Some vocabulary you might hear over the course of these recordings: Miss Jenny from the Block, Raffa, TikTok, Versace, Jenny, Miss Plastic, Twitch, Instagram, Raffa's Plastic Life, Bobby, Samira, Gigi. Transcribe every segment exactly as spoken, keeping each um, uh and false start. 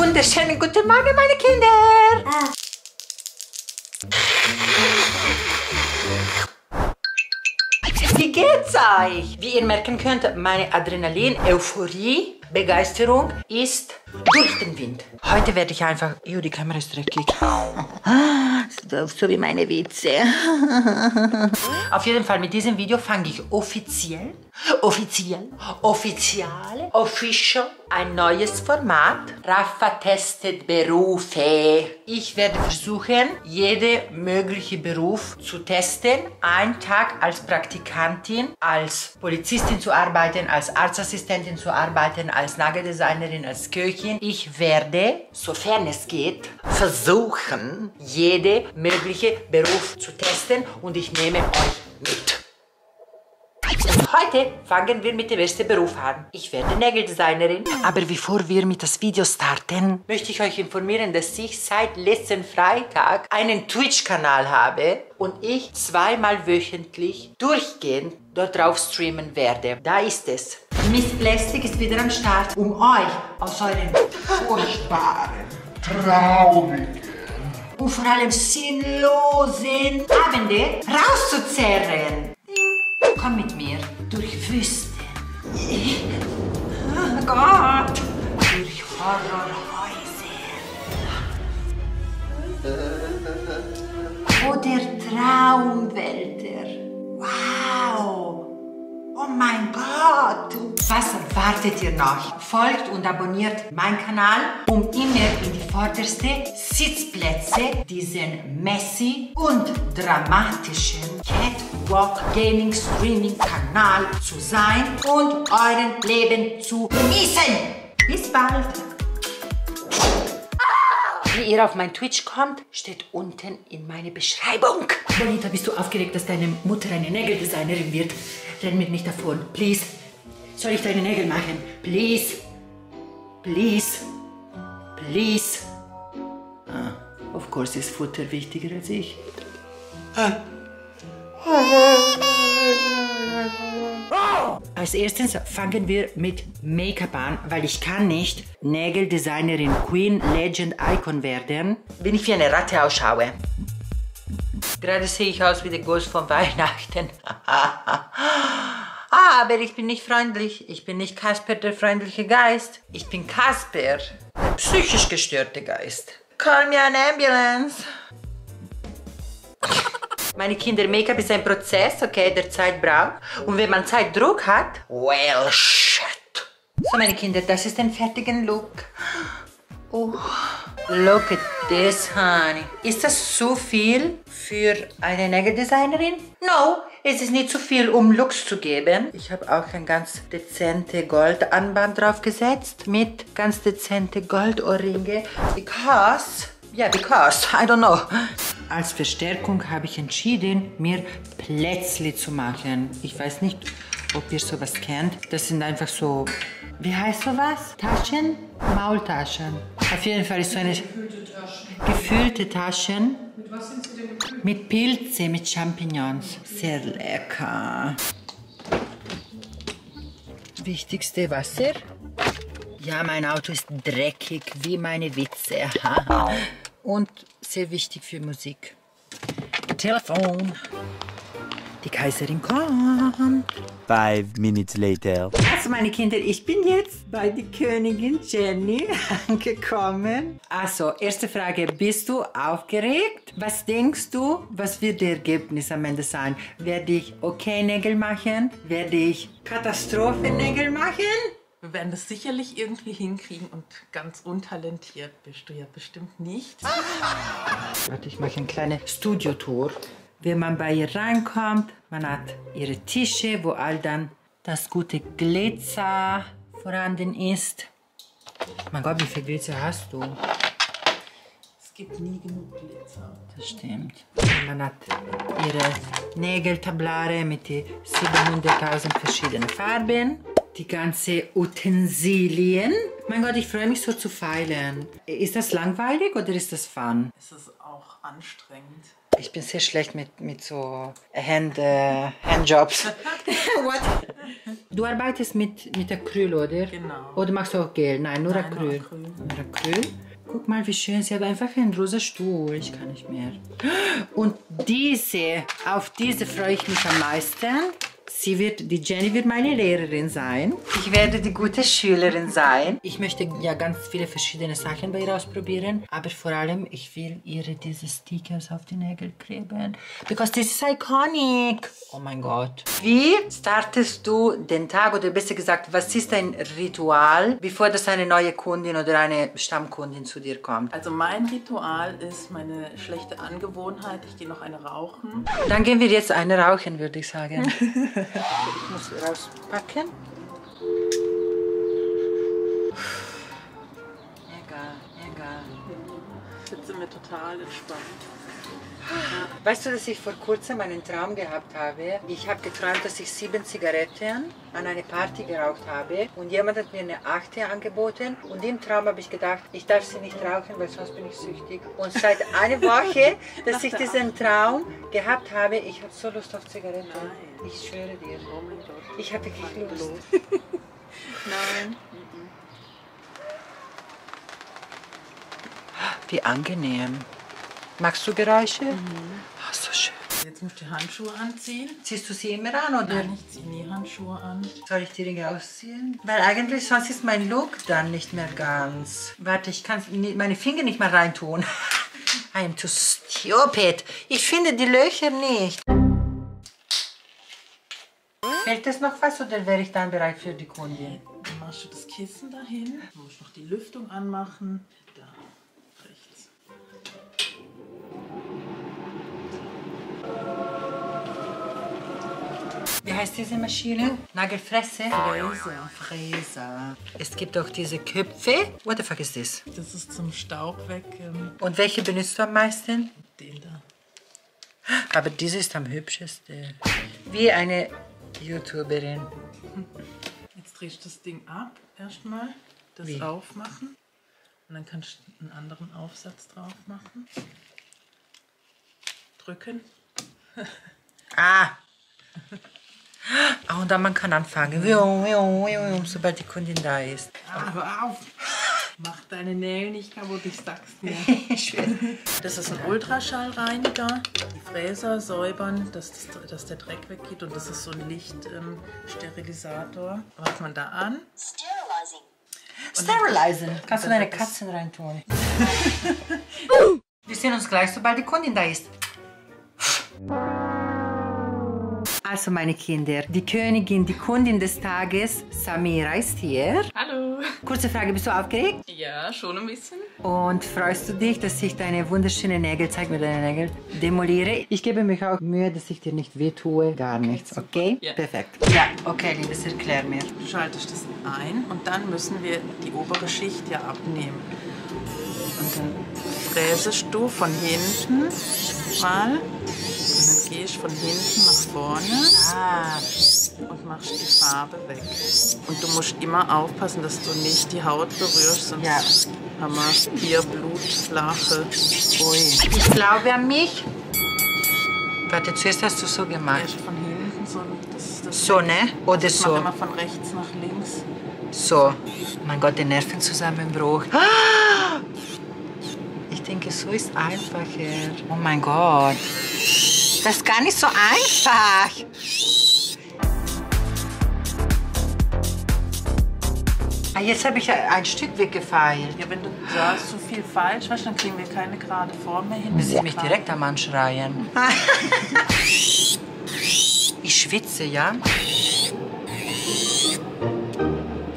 wunderschönen guten Morgen, meine Kinder. Ah. Wie geht's euch? Wie ihr merken könnt, meine Adrenalin, Euphorie, Begeisterung ist durch den Wind. Heute werde ich einfach... Jo, die Kamera ist dreckig. So wie meine Witze. Auf jeden Fall, mit diesem Video fange ich offiziell, offiziell, offiziell, official ein neues Format. Raffa testet Berufe. Ich werde versuchen, jeden möglichen Beruf zu testen. Einen Tag als Praktikantin, als Polizistin zu arbeiten, als Arztassistentin zu arbeiten, als Nageldesignerin, als Köchin. Ich werde, sofern es geht, versuchen, jeden möglichen Beruf zu testen und ich nehme euch mit. Heute fangen wir mit dem ersten Beruf an. Ich werde Nageldesignerin. Aber bevor wir mit das Video starten, möchte ich euch informieren, dass ich seit letzten Freitag einen Twitch-Kanal habe und ich zweimal wöchentlich durchgehend dort drauf streamen werde. Da ist es. Miss Plastic ist wieder am Start, um euch aus euren furchtbaren, traurigen und vor allem sinnlosen Abende rauszuzerren. Komm mit mir durch Wüsten. Oh Gott! Durch Horrorhäuser. Oder Traumwälder. Wow! Oh mein Gott! Was erwartet ihr noch? Folgt und abonniert meinen Kanal, um immer in die vorderste Sitzplätze diesen messy und dramatischen Catwalk Gaming Streaming Kanal zu sein und euren Leben zu genießen. Bis bald! Wie ihr auf mein Twitch kommt, steht unten in meiner Beschreibung. Bonita, bist du aufgeregt, dass deine Mutter eine Nageldesignerin wird? Renn mir nicht davon, please. Soll ich deine Nägel machen? Please. Please. Please. Ah, of course ist Futter wichtiger als ich. Ah. Als erstens fangen wir mit Make-up an, weil ich kann nicht Nageldesignerin, Queen, Legend, Icon werden, wenn ich wie eine Ratte ausschaue. Gerade sehe ich aus wie der Ghost von Weihnachten. Ah, aber ich bin nicht freundlich. Ich bin nicht Kasper, der freundliche Geist. Ich bin Kasper, der psychisch gestörte Geist. Call me an ambulance. Meine Kinder, Make-up ist ein Prozess, okay, der Zeit braucht. Und wenn man Zeitdruck hat, well, shit. So, meine Kinder, das ist ein fertigen Look. Oh, look at this, honey. Ist das zu viel für eine Nageldesignerin? No, es ist nicht zu viel, um Looks zu geben. Ich habe auch ein ganz dezente Goldanband draufgesetzt mit ganz dezente Goldohrringe. Because, ja, yeah, because, I don't know. Als Verstärkung habe ich entschieden, mir Plätzli zu machen. Ich weiß nicht, ob ihr sowas kennt. Das sind einfach so... Wie heißt sowas? Taschen? Maultaschen. Auf jeden Fall ist so eine... Gefüllte Taschen. Gefüllte Taschen. Mit was sind sie denn gefüllt? Mit Pilze, mit Champignons. Sehr lecker. Wichtigste Wasser. Ja, mein Auto ist dreckig, wie meine Witze. Und sehr wichtig für Musik. Telefon. Die Kaiserin kommt. Five minutes later. Also meine Kinder, ich bin jetzt bei der Königin Jenny angekommen. Also, erste Frage, bist du aufgeregt? Was denkst du, was wird das Ergebnis am Ende sein? Werde ich okay Nägel machen? Werde ich Katastrophennägel machen? Wir werden das sicherlich irgendwie hinkriegen und ganz untalentiert bist du ja bestimmt nicht. Warte, ich mache eine kleine Studiotour. Wenn man bei ihr reinkommt, man hat ihre Tische, wo all dann das gute Glitzer vorhanden ist. Mein Gott, wie viel Glitzer hast du? Es gibt nie genug Glitzer. Das stimmt. Man hat ihre Nägeltablare mit den siebenhunderttausend verschiedenen Farben. Die ganzen Utensilien. Mein Gott, ich freue mich so zu feilen. Ist das langweilig oder ist das fun? Es ist auch anstrengend. Ich bin sehr schlecht mit, mit so Hand, äh, Handjobs. What? Du arbeitest mit, mit Acryl, oder? Genau. Oder machst du auch Gel? Nein, nur Nein, Acryl. Nur Acryl. Nur Acryl. Guck mal, wie schön, sie hat einfach einen rosa Stuhl, ich kann nicht mehr. Und diese, auf diese freue ich mich am meisten. Sie wird, die Jenny wird meine Lehrerin sein. Ich werde die gute Schülerin sein. Ich möchte ja ganz viele verschiedene Sachen bei ihr ausprobieren, aber vor allem, ich will ihre diese Stickers auf die Nägel kleben. Because this is iconic. Oh mein Gott. Wie startest du den Tag, oder besser gesagt, was ist dein Ritual, bevor das eine neue Kundin oder eine Stammkundin zu dir kommt? Also mein Ritual ist meine schlechte Angewohnheit. Ich gehe noch eine rauchen. Dann gehen wir jetzt eine rauchen, würde ich sagen. Ich muss sie rauspacken. Egal, egal. Ich sitze mir total entspannt. Weißt du, dass ich vor kurzem einen Traum gehabt habe? Ich habe geträumt, dass ich sieben Zigaretten an einer Party geraucht habe und jemand hat mir eine achte angeboten und im Traum habe ich gedacht, ich darf sie nicht rauchen, weil sonst bin ich süchtig. Und seit einer Woche, dass ich diesen Traum gehabt habe, ich habe so Lust auf Zigaretten. Nein. Ich schwöre dir. Oh mein Gott. Ich habe wirklich Lust. Nein. Wie angenehm. Magst du Geräusche? Mhm. Ach, so schön. Jetzt musst du die Handschuhe anziehen. Ziehst du sie immer an, oder? Nein, ich ziehe nie Handschuhe an. Soll ich die Ringe ausziehen? Weil eigentlich sonst ist mein Look dann nicht mehr ganz. Warte, ich kann meine Finger nicht mal reintun. I am too stupid. Ich finde die Löcher nicht. Fällt das noch was, oder wäre ich dann bereit für die Kundin? Dann machst du das Kissen dahin. Du musst noch die Lüftung anmachen. Da. Wie heißt diese Maschine? Nagelfresse? Fräser. Fräser. Es gibt auch diese Köpfe. What the fuck ist das? Das ist zum Staub weg. Und welche benutzt du am meisten? Den da. Aber diese ist am hübschesten. Wie eine YouTuberin. Jetzt drehst du das Ding ab erstmal. Das Wie? Aufmachen. Und dann kannst du einen anderen Aufsatz drauf machen. Drücken. Ah! Oh, und dann man kann anfangen, sobald die Kundin da ist. Aber auf! Mach deine Nägel nicht kaputt, ich sag's dir. Das ist ein Ultraschallreiniger. Die Fräser säubern, dass, das, dass der Dreck weggeht. Und das ist so ein Lichtsterilisator. Ähm, Macht man da an. Sterilizing. Sterilizing. Kannst du deine Katzen reintun. Wir sehen uns gleich, sobald die Kundin da ist. Also meine Kinder, die Königin, die Kundin des Tages, Samira ist hier. Hallo. Kurze Frage, bist du aufgeregt? Ja, schon ein bisschen. Und freust du dich, dass ich deine wunderschönen Nägel, zeig mir deine Nägel, demoliere? Ich gebe mich auch Mühe, dass ich dir nicht weh tue, gar nichts, okay? Ja. Perfekt. Ja, okay, Liebes, erklär mir. Du schaltest das ein und dann müssen wir die obere Schicht ja abnehmen. Und dann fräsest du von hinten mal. Und dann gehst du von hinten nach vorne ah. und machst die Farbe weg. Und du musst immer aufpassen, dass du nicht die Haut berührst, sonst ja. haben wir hier Blutflache. Ui. Ich glaube an mich. Warte, zuerst hast du so gemacht. Erst von hinten, so, das ist das so ne? Oder ich so? Ich mache immer von rechts nach links. So. Mein Gott, der Nervenzusammenbruch. Ah! Ich denke, so ist einfacher. Oh mein Gott. Das ist gar nicht so einfach. Ah, jetzt habe ich ein Stück weggefeilt. Ja, wenn du sagst, so viel falsch machst, dann kriegen wir keine gerade Form mehr hin. Müssen Sie mich direkt am Anschreien. Ich schwitze, ja?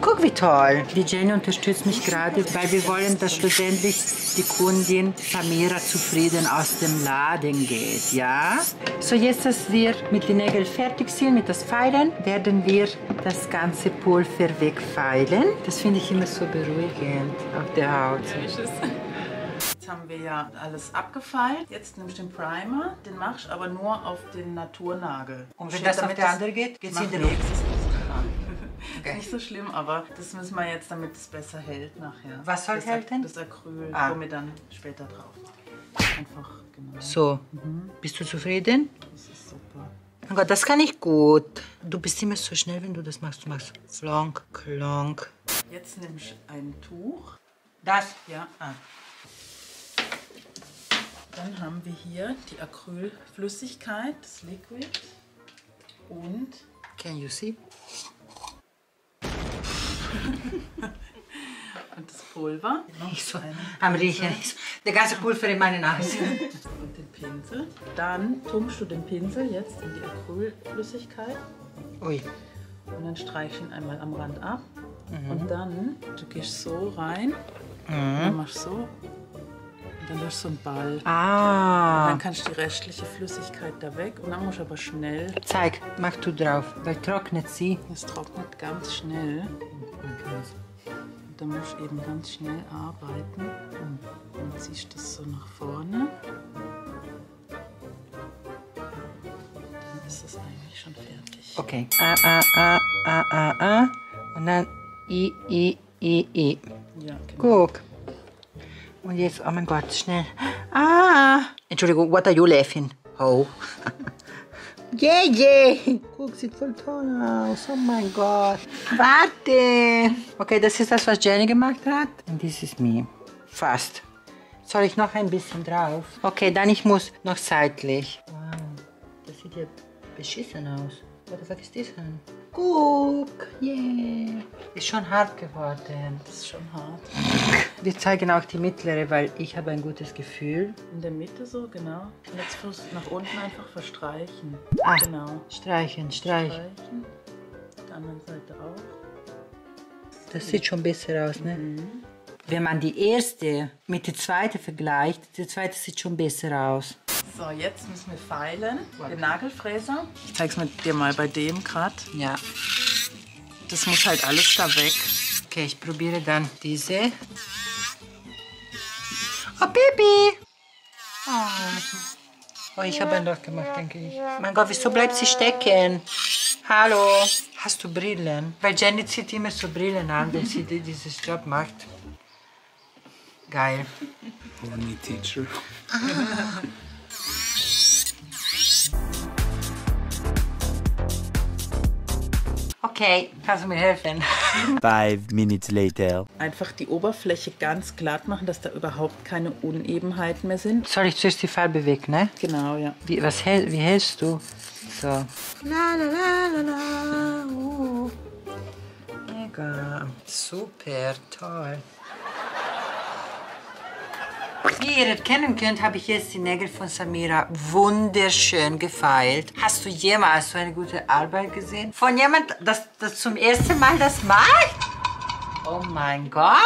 Guck, wie toll. Die Jenny unterstützt mich gerade, weil wir wollen, dass schlussendlich die Kundin Samira zufrieden aus dem Laden geht, ja? So, jetzt, dass wir mit den Nägeln fertig sind, mit das Feilen, werden wir das ganze Pulver wegfeilen. Das finde ich immer so beruhigend auf der Haut. Jetzt haben wir ja alles abgefeilt. Jetzt nimmst du den Primer, den machst du aber nur auf den Naturnagel. Und wenn das miteinander geht, geht es in den Luft. Okay. Nicht so schlimm, aber das müssen wir jetzt, damit es besser hält nachher. Was soll das halten? Das Acryl, ah. wo wir dann später drauf machen. einfach, genau. So, mhm. Bist du zufrieden? Das ist super. Oh Gott, das kann ich gut. Du bist immer so schnell, wenn du das machst. Du machst flonk, klonk. Jetzt nehme ich ein Tuch. Das? Ja. Ah. Dann haben wir hier die Acrylflüssigkeit, das Liquid. Und... Can you see? Und das Pulver. Ich so am Riechen. Der ganze Pulver in meine Nase. Und den Pinsel. Dann tunkst du den Pinsel jetzt in die Acrylflüssigkeit. Ui. Und dann streich ihn einmal am Rand ab. Mhm. Und dann, du gehst so rein. Mhm. Und dann machst du so. Und dann hast du so einen Ball. Ah. Und dann kannst du die restliche Flüssigkeit da weg. Und dann musst du aber schnell... Zeig, mach du drauf, weil trocknet sie. Es trocknet ganz schnell. Und dann musst du eben ganz schnell arbeiten. Und ziehst das so nach vorne. Dann ist das eigentlich schon fertig. Okay. A, A, A, A, A, A. Und dann I, I, I, I. Ja, genau. Guck. Und jetzt, oh mein Gott, schnell. Ah! Entschuldigung, what are you laughing? Oh. Yeah, yeah! Guck, sieht voll toll aus. Oh mein Gott. Warte! Okay, das ist das, was Jenny gemacht hat. Und das ist mir. Fast. Soll ich noch ein bisschen drauf? Okay, dann ich muss noch seitlich. Wow, das sieht ja beschissen aus. What the fuck ist das denn? Guck, yeah. Ist schon hart geworden. Das ist schon hart. Wir zeigen auch die mittlere, weil ich habe ein gutes Gefühl. In der Mitte so, genau. Und jetzt musst du nach unten einfach verstreichen. Ah, genau. Streichen, streichen. Streichen. Auf der anderen Seite auch. Das sieht schon besser aus, ne? Mhm. Wenn man die erste mit der zweiten vergleicht, die zweite sieht schon besser aus. So, jetzt müssen wir feilen. Den Nagelfräser. Ich zeig's mit dir mal bei dem gerade. Ja. Das muss halt alles da weg. Okay, ich probiere dann diese. Oh, Baby! Oh, oh ich habe ein Loch gemacht, denke ich. Mein Gott, wieso bleibt sie stecken? Hallo? Hast du Brillen? Weil Jenny zieht immer so Brillen an, wenn sie dieses Job macht. Geil. Horny Teacher. Ah. Okay, kannst du mir helfen? Five minutes later. Einfach die Oberfläche ganz glatt machen, dass da überhaupt keine Unebenheiten mehr sind. Soll ich zuerst die Farbe weg, ne? Genau, ja. Wie, was, wie hältst du? So. La la la la la. Uh. Mega. Super, toll. Wie ihr erkennen könnt, habe ich jetzt die Nägel von Samira wunderschön gefeilt. Hast du jemals so eine gute Arbeit gesehen? Von jemandem, das, das zum ersten Mal das macht? Oh mein Gott!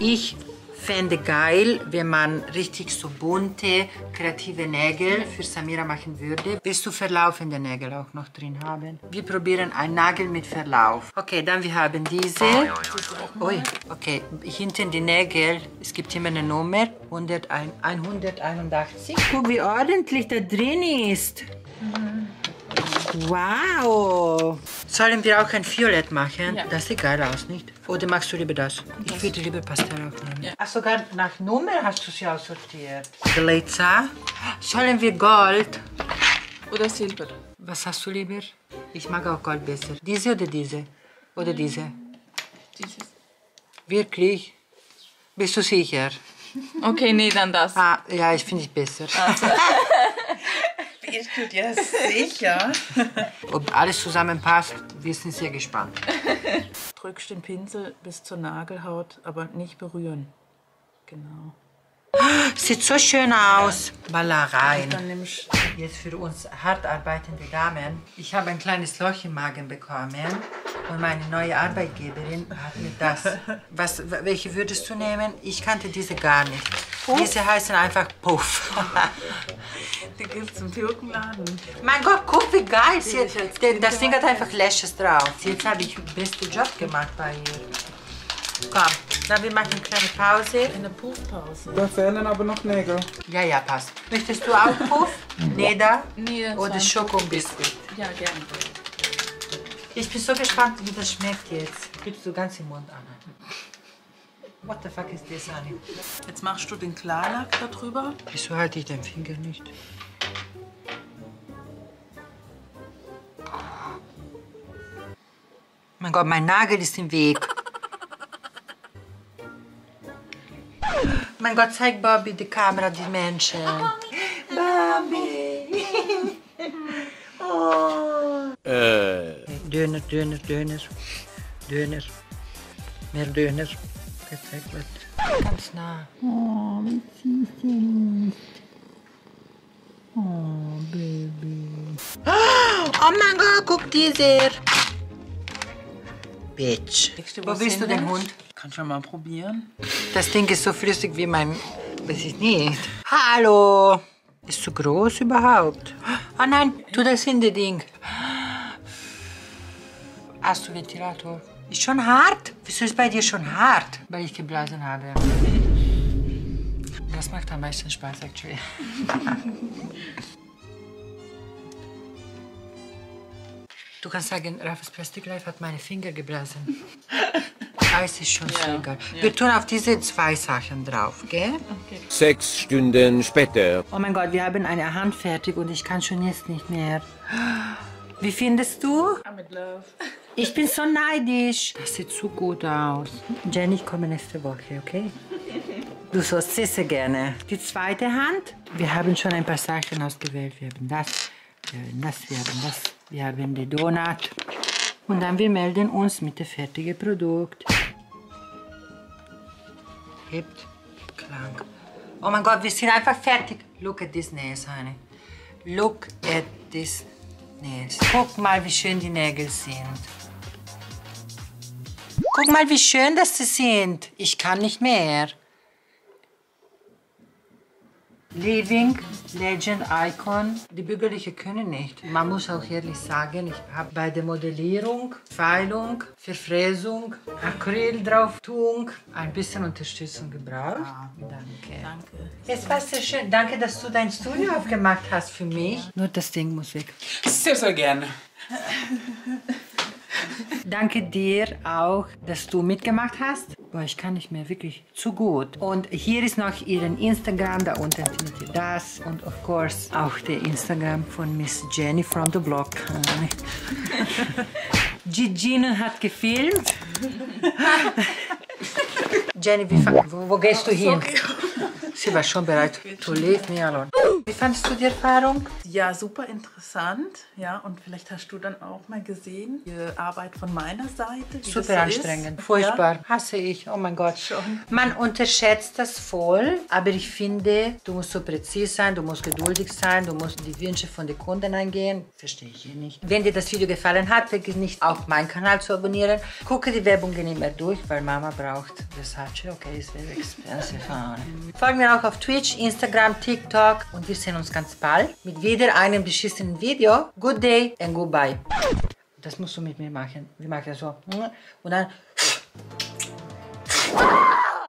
Ich fände geil, wenn man richtig so bunte, kreative Nägel für Samira machen würde. Willst du verlaufende Nägel auch noch drin haben? Wir probieren einen Nagel mit Verlauf. Okay, dann wir haben diese. Ui, okay, hinten die Nägel. Es gibt immer eine Nummer. hunderteinundachtzig. Guck, wie ordentlich da drin ist. Wow! Sollen wir auch ein Violett machen? Ja. Das sieht geil aus, nicht? Oder magst du lieber das? Ich würde lieber Pastell aufnehmen. Ja. Ach, sogar nach Nummer hast du sie aussortiert. Glitzer. Sollen wir Gold? Oder Silber? Was hast du lieber? Ich mag auch Gold besser. Diese oder diese? Oder mhm. diese? Dieses. Wirklich? Bist du sicher? Okay, nee, dann das. Ah, ja, ich finde ich besser. Also. Ich tut ja sicher. Ob alles zusammenpasst, wir sind sehr gespannt. Drückst den Pinsel bis zur Nagelhaut, aber nicht berühren. Genau. Sieht so schön aus. Baller rein. Dann nimmst du jetzt für uns hart arbeitende Damen. Ich habe ein kleines Loch im Magen bekommen und meine neue Arbeitgeberin hat mir das. Was, welche würdest du nehmen? Ich kannte diese gar nicht. Puff? Diese heißen einfach Puff. Die gibt's im Türkenladen. Mein Gott, guck wie geil sie hat. Das Ding hat einfach Lashes drauf. Jetzt habe ich den besten Job gemacht bei ihr. Komm, dann wir machen eine kleine Pause. Eine Puffpause. Da fehlen aber noch Nägel. Ja, ja, passt. Möchtest du auch Puff? Leder? Nee, oder Schokobiskuit? Ja, gerne. Ich bin so gespannt, wie das schmeckt jetzt. Gibst du ganz im Mund an. What the fuck is this, honey? Jetzt machst du den Klarlack da drüber. Wieso halte ich deinen Finger nicht? Mein Gott, mein Nagel ist im Weg. Mein Gott, zeig Bobby die Kamera, die Menschen. Bobby! Oh. Äh. Döner, Döner, Döner. Döner. Mehr Döner. Perfekt. Ganz nah. Oh, wie süß sie ist. Oh, Baby. Oh mein Gott, guck dieser. Bitch. Wo willst du den Hund? Kann ich mal probieren. Das Ding ist so flüssig wie mein... Weiß ich nicht. Hallo. Ist zu groß überhaupt? Ah nein, tu das in das Ding. Hast du Ventilator? Ist schon hart? Wieso ist bei dir schon hart? Weil ich geblasen habe. Das macht am meisten Spaß, actually. Du kannst sagen, Raffa's Plastic Life hat meine Finger geblasen. Eis ist schon ja, egal. Ja. Wir tun auf diese zwei Sachen drauf, gell? Okay. Sechs Stunden später. Oh mein Gott, wir haben eine Hand fertig und ich kann schon jetzt nicht mehr. Wie findest du? I'm in love. Ich bin so neidisch. Das sieht so gut aus. Jenny, ich komme nächste Woche, okay? Du sollst sehr gerne. Die zweite Hand. Wir haben schon ein paar Sachen ausgewählt. Wir haben das, wir haben das, wir haben das. Wir haben den Donut und dann wir melden uns mit dem fertigen Produkt. Hebt, klang. Oh mein Gott, wir sind einfach fertig. Look at this nails, honey. Look at this nails. Guck mal, wie schön die Nägel sind. Guck mal, wie schön das sie sind. Ich kann nicht mehr. Living Legend Icon. Die Bürgerlichen können nicht. Man muss auch ehrlich sagen, ich habe bei der Modellierung, Feilung, Verfräsung, Acryl drauf tun, ein bisschen Unterstützung gebraucht. Ah, danke. Danke. Es war sehr schön. Danke, dass du dein Studio aufgemacht hast für mich. Ja. Nur das Ding muss weg. Sehr, sehr gerne. Danke dir auch, dass du mitgemacht hast. Boah, ich kann nicht mehr, wirklich zu gut. Und hier ist noch ihren Instagram, da unten findet ihr das. Und of course auch der Instagram von Miss Jenny from the Block. Gigi hat gefilmt. Jenny, wie wo, wo gehst du hin? Sie war schon bereit. To leave me alone. Wie fandest du die Erfahrung? Ja, super interessant. Ja, und vielleicht hast du dann auch mal gesehen, die Arbeit von meiner Seite. Super anstrengend. Ist. Furchtbar. Ja. Hasse ich. Oh mein Gott. Schon. Man unterschätzt das voll. Aber ich finde, du musst so präzise sein, du musst geduldig sein, du musst die Wünsche von den Kunden eingehen. Verstehe ich hier nicht. Wenn dir das Video gefallen hat, vergiss nicht, auch meinen Kanal zu abonnieren. Gucke die Werbungen immer durch, weil Mama braucht Versace. Okay, ist very expensive. Folgt mir auch auf Twitch, Instagram, TikTok und wir sehen uns ganz bald mit wieder einem beschissenen Video. Good day and goodbye. Das musst du mit mir machen. Wir machen das so. Und dann...